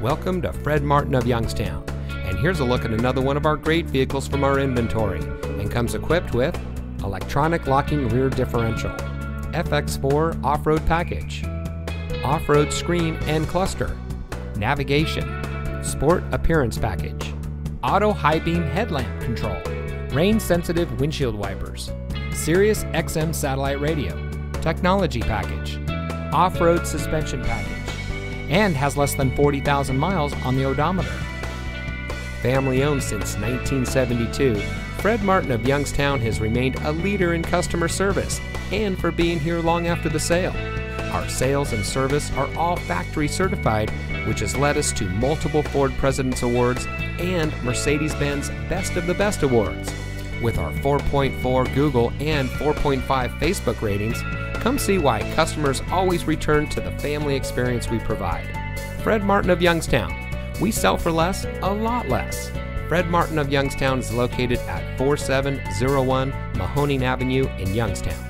Welcome to Fred Martin of Youngstown, and here's a look at another one of our great vehicles from our inventory, and comes equipped with electronic locking rear differential, FX4 off-road package, off-road screen and cluster, navigation, sport appearance package, auto high beam headlamp control, rain sensitive windshield wipers, Sirius XM satellite radio, technology package, off-road suspension package, and has less than 40,000 miles on the odometer. Family owned since 1972, Fred Martin of Youngstown has remained a leader in customer service and for being here long after the sale. Our sales and service are all factory certified, which has led us to multiple Ford President's Awards and Mercedes-Benz Best of the Best Awards. With our 4.4 Google and 4.5 Facebook ratings, come see why customers always return to the family experience we provide. Fred Martin of Youngstown. We sell for less, a lot less. Fred Martin of Youngstown is located at 4701 Mahoning Avenue in Youngstown.